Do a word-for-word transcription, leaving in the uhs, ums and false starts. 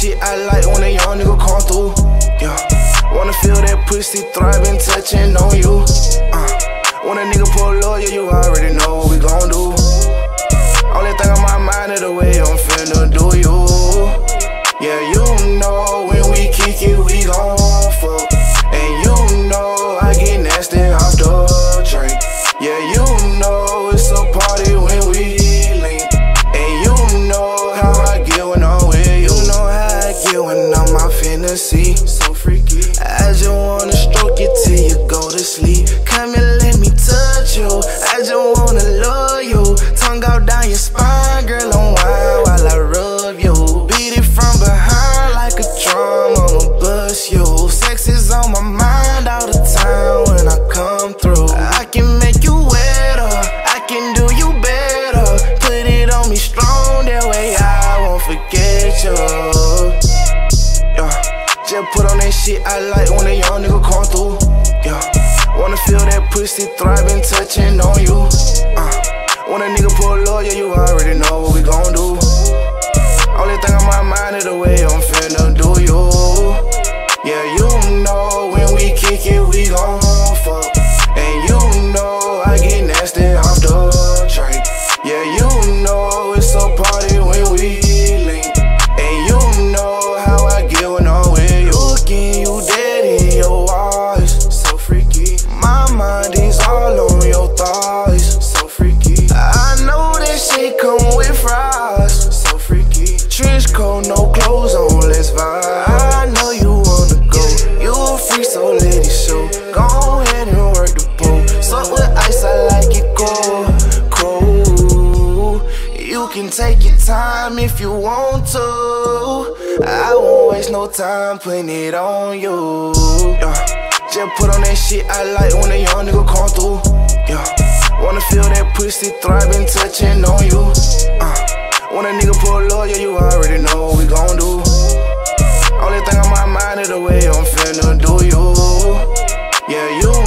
shit I like when a young nigga come through. Yeah, wanna feel that pussy thriving, touching on you. Uh, when a nigga pull up, yeah, you already know what we gon' do. Only thing on my mind is the way I'm finna do you. Yeah, you know when we kick it, we gon' fuck. And you know I get nasty off the drink. Yeah, you know it's a party when we link. And you know how I get when I'm with you. You know how I get when I'm my fantasy. So freaky. I just wanna stroke you till you go to sleep. Come and let me touch you. I just wanna love you. Tongue out down your spine, girl. I'm wild while I rub you. On my mind all the time when I come through. I can make you wetter, I can do you better. Put it on me strong, that way I won't forget you. Yeah, just put on that shit I like when a young nigga come through. Yeah, wanna feel that pussy thriving, touching on you. Uh, when a nigga pull up, yeah, you already know what we gon' do. Only thing on my mind is the way I'm finna do you. Yeah, you know when we kick it, we gon' fuck. And you know I get nasty off the train. Yeah, you know it's a party when we link. And you know how I get when I'm with you. Looking you dead in your eyes, so freaky. My mind is all on your thighs, so freaky. I know that shit come with fries, so freaky. Trench coat, no clothes on, let's vibe. I know you. So let it show. Go ahead and work the boat. Suck with ice, I like it cold, cold. You can take your time if you want to. I won't waste no time putting it on you. Yeah, just put on that shit I like when a young nigga come through. Yeah, wanna feel that pussy thriving, touching on you. Uh, when a nigga pull up, yeah, you already know what we gon' do. Only thing on my mind is the way I'm finna do you. Yeah, you